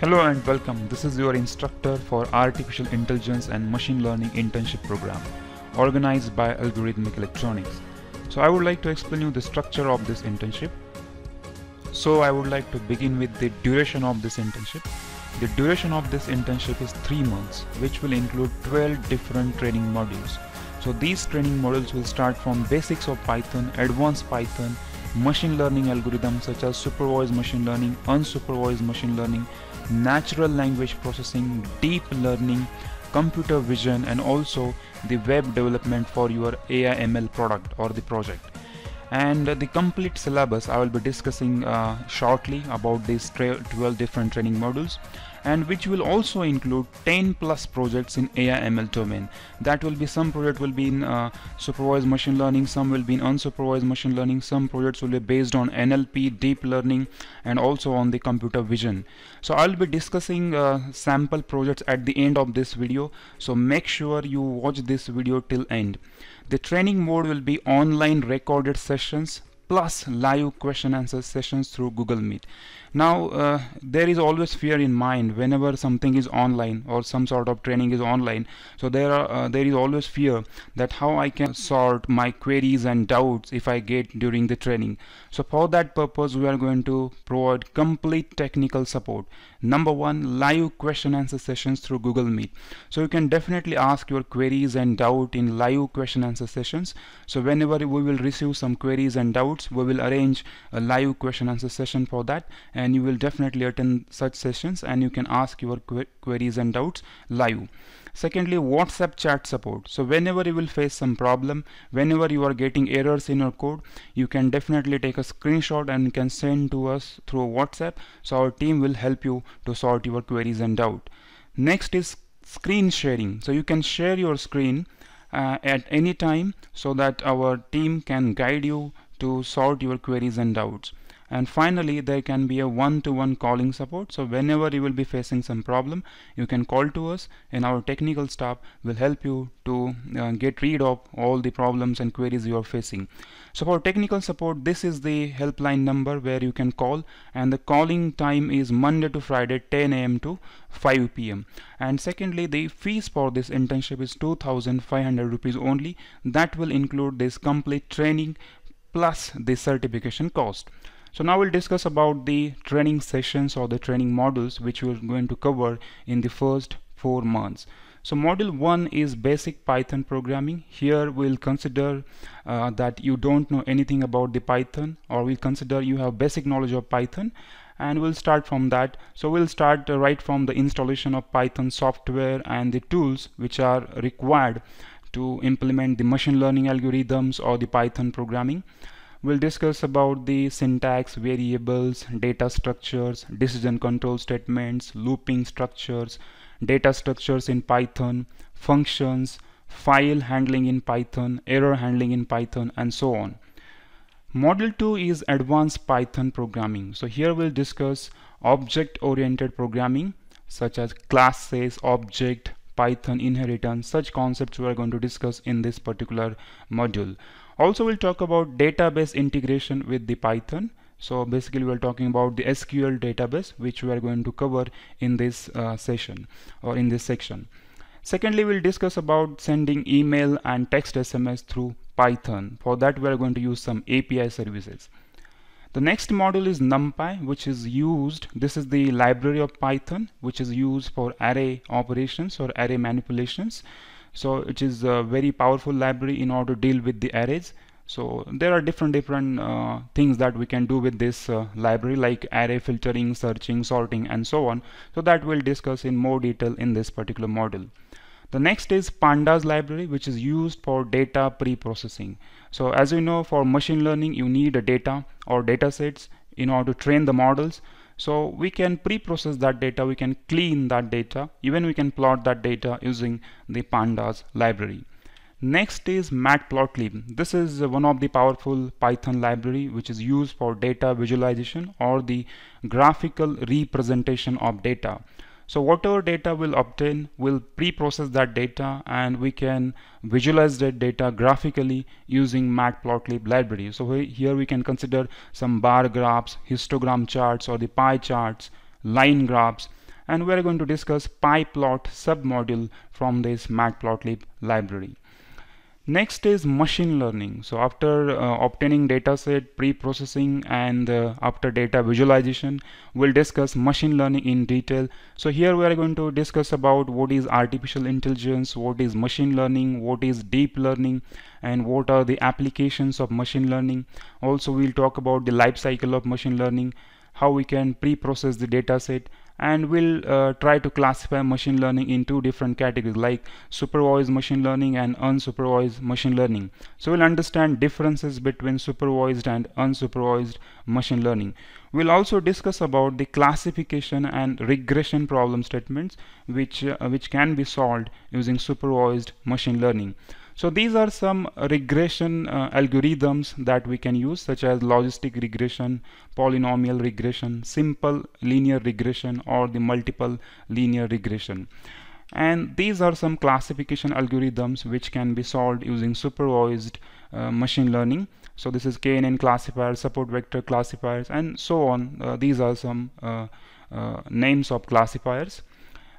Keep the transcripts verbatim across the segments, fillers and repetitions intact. Hello and welcome. This is your instructor for Artificial Intelligence and Machine Learning Internship Program, organized by Algorithmic Electronics. So I would like to explain you the structure of this internship. So I would like to begin with the duration of this internship. The duration of this internship is three months, which will include twelve different training modules. So these training modules will start from basics of Python, advanced Python, machine learning algorithms such as supervised machine learning, unsupervised machine learning, natural language processing, deep learning, computer vision, and also the web development for your A I M L product or the project. And the complete syllabus I will be discussing uh, shortly about these twelve different training modules, and which will also include ten plus projects in A I M L domain. That will be, some project will be in uh, supervised machine learning, some will be in unsupervised machine learning, some projects will be based on N L P, deep learning, and also on the computer vision. So I'll be discussing uh, sample projects at the end of this video, so make sure you watch this video till end. The training mode will be online recorded sessions plus live question answer sessions through Google Meet. Now uh, there is always fear in mind whenever something is online or some sort of training is online. So there are uh, there is always fear that how I can sort my queries and doubts if I get during the training. So for that purpose we are going to provide complete technical support. Number one, live question answer sessions through Google Meet. So you can definitely ask your queries and doubt in live question answer sessions. So whenever we will receive some queries and doubts, we will arrange a live question answer session for that, and you will definitely attend such sessions and you can ask your que queries and doubts live. Secondly, WhatsApp chat support. So whenever you will face some problem, whenever you are getting errors in your code, you can definitely take a screenshot and you can send to us through WhatsApp. So our team will help you to sort your queries and doubt. Next is screen sharing. So you can share your screen uh, at any time so that our team can guide you to sort your queries and doubts. And finally, there can be a one-to-one calling support. So whenever you will be facing some problem, you can call to us and our technical staff will help you to uh, get rid of all the problems and queries you are facing. So for technical support, this is the helpline number where you can call, and the calling time is Monday to Friday ten A M to five P M And secondly, the fees for this internship is two thousand five hundred rupees only. That will include this complete training plus the certification cost. So now we'll discuss about the training sessions or the training modules which we're going to cover in the first four months. So module one is basic Python programming. Here we'll consider uh, that you don't know anything about the Python, or we'll consider you have basic knowledge of Python, and we'll start from that. So we'll start uh, right from the installation of Python software and the tools which are required to implement the machine learning algorithms or the Python programming. We'll discuss about the syntax, variables, data structures, decision control statements, looping structures, data structures in Python, functions, file handling in Python, error handling in Python, and so on. Module two is advanced Python programming. So here we'll discuss object-oriented programming such as classes, object, Python inheritance. Such concepts we are going to discuss in this particular module. Also, we'll talk about database integration with the Python. So basically we're talking about the S Q L database, which we are going to cover in this uh, session or in this section. Secondly, we'll discuss about sending email and text S M S through Python. For that, we're going to use some A P I services. The next module is NumPy, which is used, this is the library of Python, which is used for array operations or array manipulations. So it is a very powerful library in order to deal with the arrays. So there are different different uh, things that we can do with this uh, library, like array filtering, searching, sorting, and so on. So that we'll discuss in more detail in this particular module. The next is Pandas library, which is used for data pre-processing. So as you know, for machine learning you need a data or data sets in order to train the models. So we can pre-process that data, we can clean that data, even we can plot that data using the Pandas library. Next is Matplotlib. This is one of the powerful Python library which is used for data visualization or the graphical representation of data. So whatever data we'll obtain, we'll pre-process that data and we can visualize that data graphically using Matplotlib library. So we, here we can consider some bar graphs, histogram charts or the pie charts, line graphs, and we're going to discuss PyPlot submodule from this Matplotlib library. Next is machine learning. So after uh, obtaining data set, pre-processing, and uh, after data visualization, we'll discuss machine learning in detail. So here we are going to discuss about what is artificial intelligence, what is machine learning, what is deep learning, and what are the applications of machine learning. Also, we'll talk about the life cycle of machine learning, how we can pre-process the data set, and we'll uh, try to classify machine learning in two different categories like supervised machine learning and unsupervised machine learning. So we'll understand differences between supervised and unsupervised machine learning. We'll also discuss about the classification and regression problem statements which, uh, which can be solved using supervised machine learning. So these are some regression uh, algorithms that we can use, such as logistic regression, polynomial regression, simple linear regression, or the multiple linear regression. And these are some classification algorithms which can be solved using supervised uh, machine learning. So this is K N N classifiers, support vector classifiers, and so on. Uh, these are some uh, uh, names of classifiers.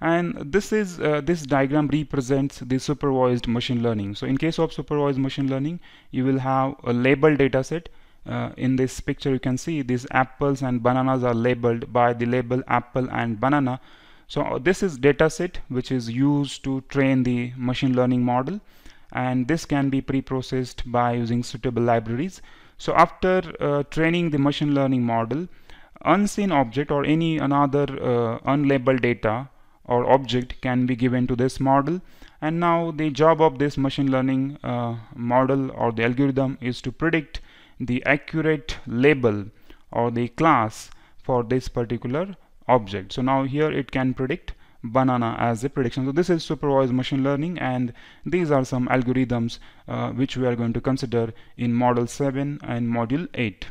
And this is uh, this diagram represents the supervised machine learning. So in case of supervised machine learning, you will have a labeled data set. Uh, in this picture, you can see these apples and bananas are labeled by the label apple and banana. So this is data set which is used to train the machine learning model, and this can be pre-processed by using suitable libraries. So after uh, training the machine learning model, unseen object or any another uh, unlabeled data or object can be given to this model, and now the job of this machine learning uh, model or the algorithm is to predict the accurate label or the class for this particular object. So now here it can predict banana as a prediction. So this is supervised machine learning, and these are some algorithms uh, which we are going to consider in module seven and module eight.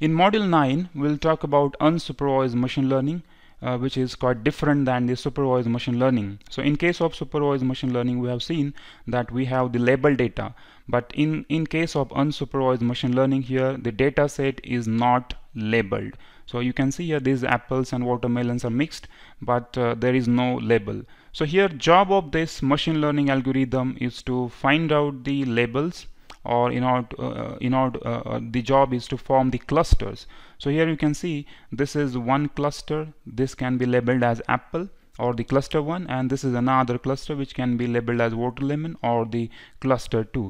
In module nine, we'll talk about unsupervised machine learning, Uh, which is quite different than the supervised machine learning. So in case of supervised machine learning, we have seen that we have the labeled data, but in in case of unsupervised machine learning, here the data set is not labeled. So you can see here these apples and watermelons are mixed, but uh, there is no label. So here job of this machine learning algorithm is to find out the labels, or in order uh, in order uh, the job is to form the clusters. So here you can see this is one cluster, this can be labeled as apple or the cluster one, and this is another cluster which can be labeled as watermelon or the cluster two.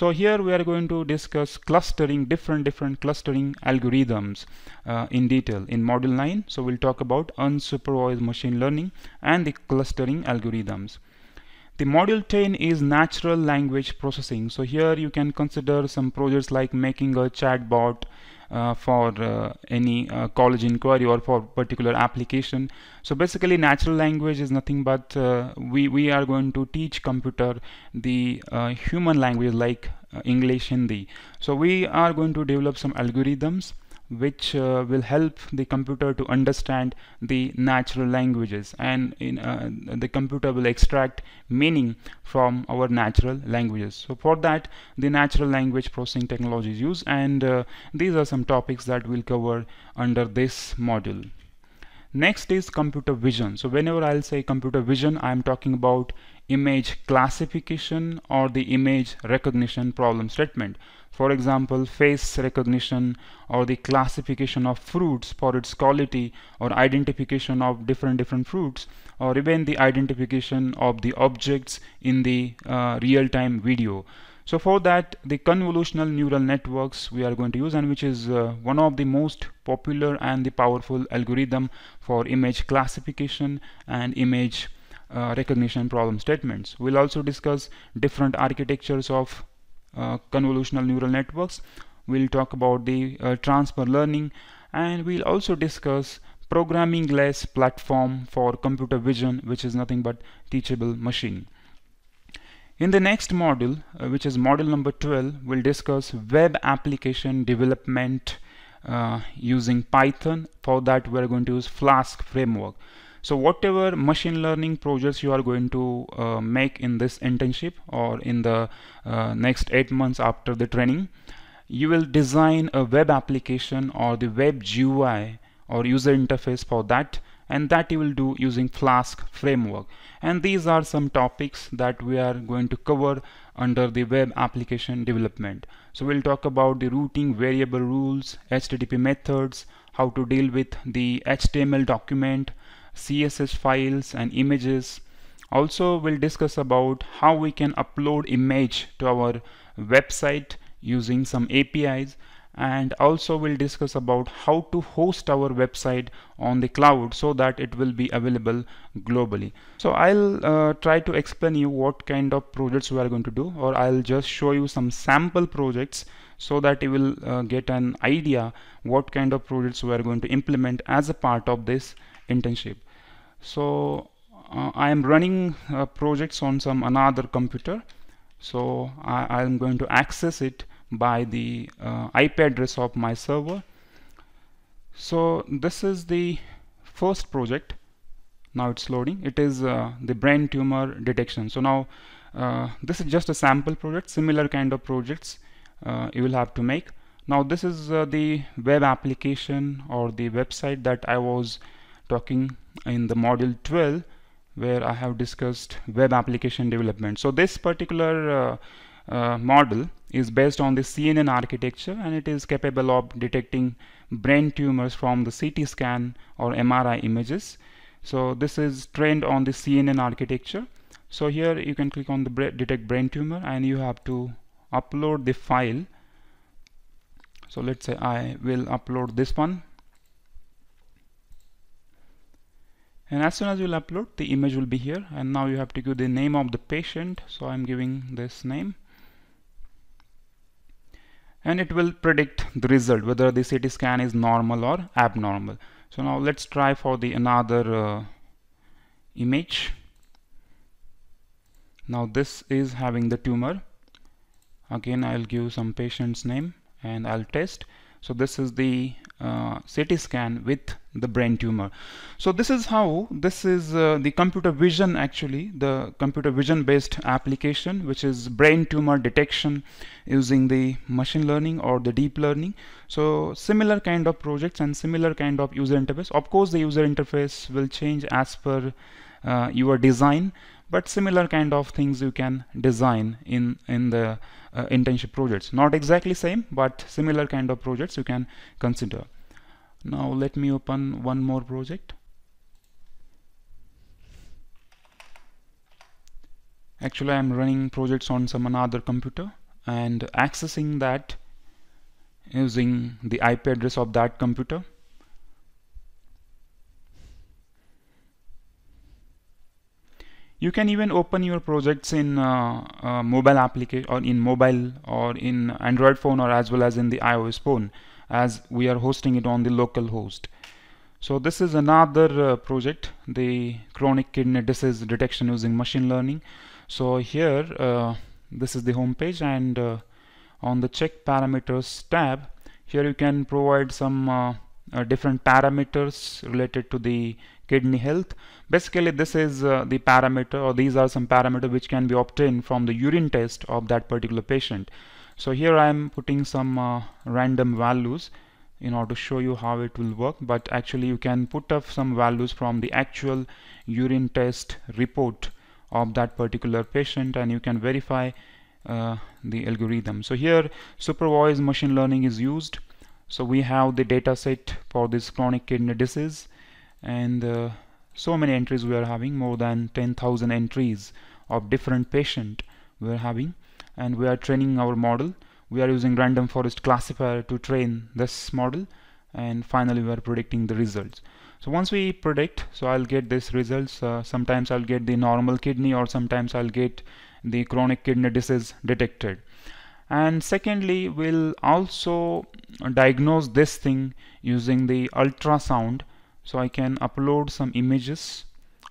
So here we are going to discuss clustering, different different clustering algorithms uh, in detail in module nine. So we'll talk about unsupervised machine learning and the clustering algorithms. The module ten is natural language processing. So here you can consider some projects like making a chatbot uh, for uh, any uh, college inquiry or for particular application. So basically natural language is nothing but uh, we, we are going to teach computer the uh, human language like uh, English, Hindi. So we are going to develop some algorithms which uh, will help the computer to understand the natural languages, and in, uh, the computer will extract meaning from our natural languages. So for that, the natural language processing technology is used, and uh, these are some topics that we'll cover under this module. Next is computer vision. So whenever I'll say computer vision, I'm talking about image classification or the image recognition problem statement. For example, face recognition or the classification of fruits for its quality, or identification of different different fruits, or even the identification of the objects in the uh, real-time video. So for that, the convolutional neural networks we are going to use, and which is uh, one of the most popular and the powerful algorithm for image classification and image uh, recognition problem statements. We'll also discuss different architectures of uh, convolutional neural networks. We'll talk about the uh, transfer learning, and we'll also discuss programming-less platform for computer vision, which is nothing but teachable machine. In the next module, uh, which is module number twelve, we'll discuss web application development uh, using Python. For that, we're going to use Flask framework. So whatever machine learning projects you are going to uh, make in this internship or in the uh, next eight months after the training, you will design a web application or the web G U I or user interface for that, and that you will do using Flask framework. And these are some topics that we are going to cover under the web application development. So we'll talk about the routing variable rules, H T T P methods, how to deal with the H T M L document, C S S files and images. Also we'll discuss about how we can upload image to our website using some A P Is, and also we'll discuss about how to host our website on the cloud so that it will be available globally. So I'll uh, try to explain you what kind of projects we are going to do, or I'll just show you some sample projects so that you will uh, get an idea what kind of projects we are going to implement as a part of this internship. So uh, I am running uh, projects on some another computer, so I am going to access it by the uh, I P address of my server. So this is the first project. Now it's loading. It is uh, the brain tumor detection. So now uh, this is just a sample project. Similar kind of projects uh, you will have to make. Now this is uh, the web application or the website that I was talking in the module twelve, where I have discussed web application development. So this particular uh, uh, model is based on the C N N architecture, and it is capable of detecting brain tumors from the C T scan or M R I images. So this is trained on the C N N architecture. So here you can click on the bra- detect brain tumor, and you have to upload the file. So let's say I will upload this one, and as soon as you'll upload, the image will be here. And now you have to give the name of the patient, so I'm giving this name, and it will predict the result whether the C T scan is normal or abnormal. So now let's try for the another uh, image. Now this is having the tumor. Again I'll give some patient's name and I'll test. So this is the uh, C T scan with the brain tumor. So this is how this is uh, the computer vision, actually the computer vision based application, which is brain tumor detection using the machine learning or the deep learning. So similar kind of projects and similar kind of user interface. Of course the user interface will change as per uh, your design, but similar kind of things you can design in in the uh, internship projects. Not exactly same, but similar kind of projects you can consider. Now let me open one more project. Actually I'm running projects on some another computer and accessing that using the I P address of that computer. You can even open your projects in uh, uh, mobile application, or in mobile or in Android phone, or as well as in the iOS phone, as we are hosting it on the local host. So this is another uh, project, the chronic kidney disease detection using machine learning. So here uh, this is the home page, and uh, on the check parameters tab, here you can provide some uh, Uh, different parameters related to the kidney health. Basically this is uh, the parameter, or these are some parameters which can be obtained from the urine test of that particular patient. So here I am putting some uh, random values in order to show you how it will work, but actually you can put up some values from the actual urine test report of that particular patient, and you can verify uh, the algorithm. So here supervised machine learning is used. So we have the data set for this chronic kidney disease, and uh, so many entries we are having, more than ten thousand entries of different patient we are having, and we are training our model. We are using random forest classifier to train this model, and finally we are predicting the results. So once we predict, so I'll get these results. Uh, sometimes I'll get the normal kidney, or sometimes I'll get the chronic kidney disease detected. And secondly, we'll also diagnose this thing using the ultrasound. So I can upload some images,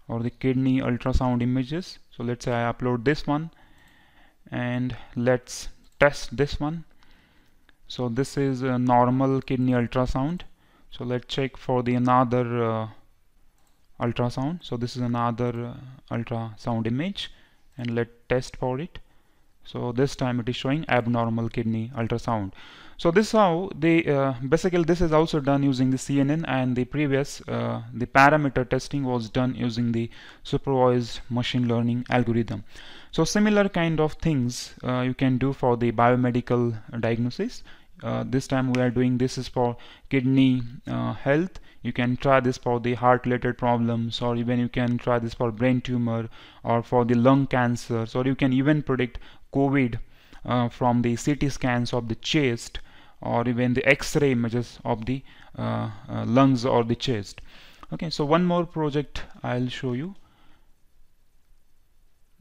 or the kidney ultrasound images. So let's say I upload this one, and let's test this one. So this is a normal kidney ultrasound. So let's check for the another uh, ultrasound. So this is another uh, ultrasound image, and let's test for it. So this time it is showing abnormal kidney ultrasound. So this is how they uh, basically this is also done using the C N N, and the previous uh, the parameter testing was done using the supervised machine learning algorithm. So similar kind of things uh, you can do for the biomedical diagnosis. Uh, this time we are doing this is for kidney uh, health. You can try this for the heart related problems, or even you can try this for brain tumor or for the lung cancer, or you can even predict COVID uh, from the C T scans of the chest, or even the X-ray images of the uh, uh, lungs or the chest. Okay, so one more project I'll show you.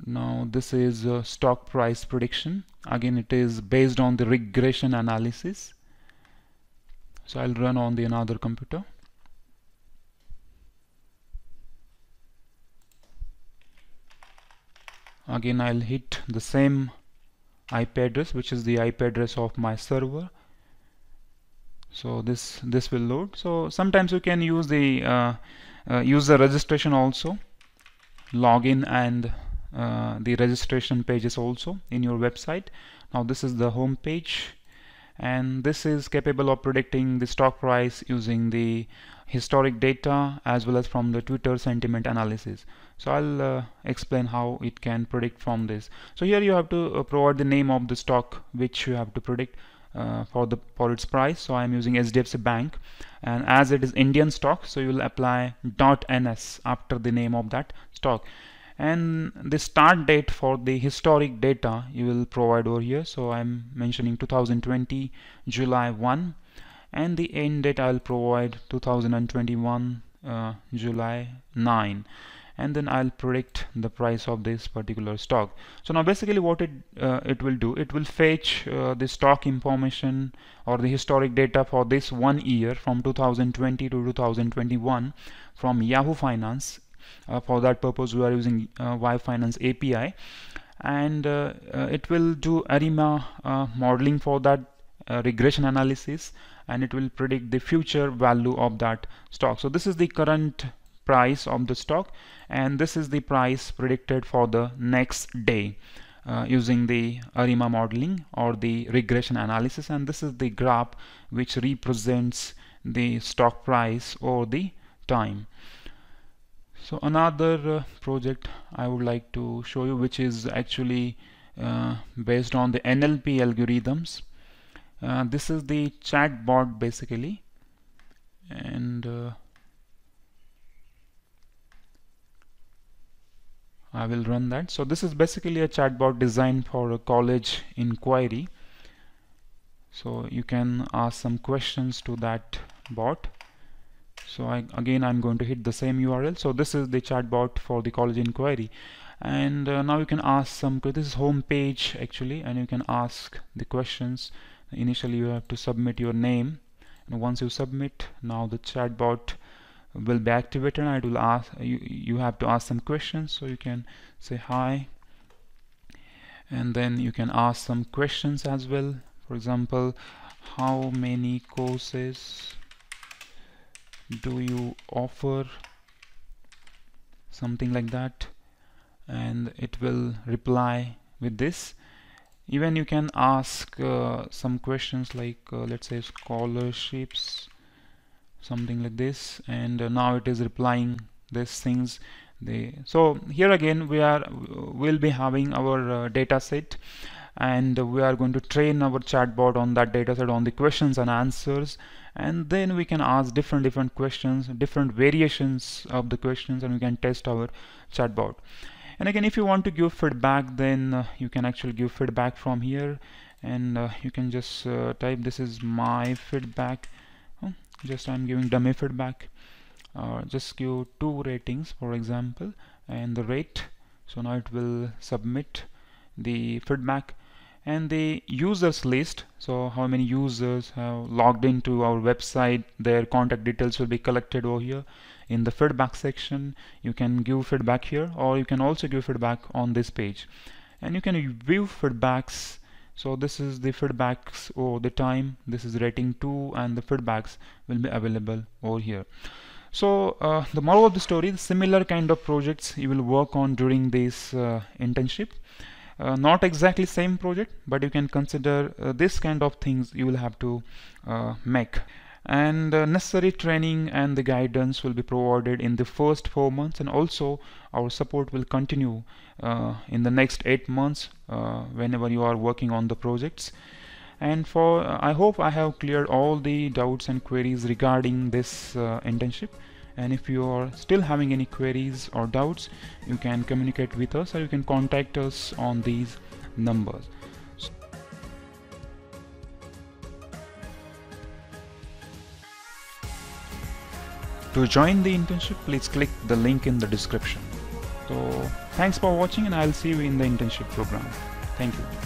Now this is uh, stock price prediction. Again, it is based on the regression analysis. So I'll run on the another computer. Again, I'll hit the same I P address, which is the I P address of my server. So this this will load. So sometimes you can use the uh, uh, user registration also, login and Uh, the registration pages also in your website. Now this is the home page, and this is capable of predicting the stock price using the historic data as well as from the Twitter sentiment analysis. So I'll uh, explain how it can predict from this. So here you have to uh, provide the name of the stock which you have to predict uh, for the for its price. So I'm using S D F C bank, and as it is Indian stock, so you will apply .ns after the name of that stock. And the start date for the historic data you will provide over here. So I'm mentioning two thousand twenty July first, and the end date I'll provide two thousand twenty-one uh, July ninth, and then I'll predict the price of this particular stock. So now basically what it uh, it will do, it will fetch uh, the stock information or the historic data for this one year from two thousand twenty to two thousand twenty-one from Yahoo Finance. Uh, for that purpose we are using uh, YFinance A P I, and uh, uh, it will do ARIMA uh, modeling for that uh, regression analysis, and it will predict the future value of that stock. So this is the current price of the stock, and this is the price predicted for the next day uh, using the ARIMA modeling or the regression analysis, and this is the graph which represents the stock price over the time. So another uh, project I would like to show you, which is actually uh, based on the N L P algorithms. Uh, this is the chatbot basically, and uh, I will run that. So this is basically a chatbot designed for a college inquiry. So you can ask some questions to that bot. So I, again I'm going to hit the same U R L. So this is the chatbot for the college inquiry, and uh, now you can ask some, this is home page actually, and you can ask the questions. Initially you have to submit your name, and once you submit, now the chatbot will be activated, and it will ask you, you have to ask some questions. So you can say hi, and then you can ask some questions as well. For example, how many courses do you offer, something like that, and it will reply with this. Even you can ask uh, some questions like uh, let's say scholarships, something like this, and uh, now it is replying these things. They, so here again we are will be having our uh, data set, and we are going to train our chatbot on that data set, on the questions and answers, and then we can ask different different questions, different variations of the questions, and we can test our chatbot. And again, if you want to give feedback, then uh, you can actually give feedback from here, and uh, you can just uh, type this is my feedback. Oh, just I'm giving dummy feedback, or uh, just give two ratings for example, and the rate. So now it will submit the feedback, and the users list, so how many users have logged into our website, their contact details will be collected over here in the feedback section. You can give feedback here, or you can also give feedback on this page, and you can view feedbacks. So this is the feedbacks over the time, this is rating two, and the feedbacks will be available over here. So uh, the moral of the story, the similar kind of projects you will work on during this uh, internship. Uh, not exactly same project, but you can consider uh, this kind of things you will have to uh, make. And uh, necessary training and the guidance will be provided in the first four months, and also our support will continue uh, in the next eight months uh, whenever you are working on the projects. And for uh, I hope I have cleared all the doubts and queries regarding this uh, internship. And if you are still having any queries or doubts, you can communicate with us, or you can contact us on these numbers. To join the internship, please click the link in the description. So thanks for watching, and I'll see you in the internship program. Thank you.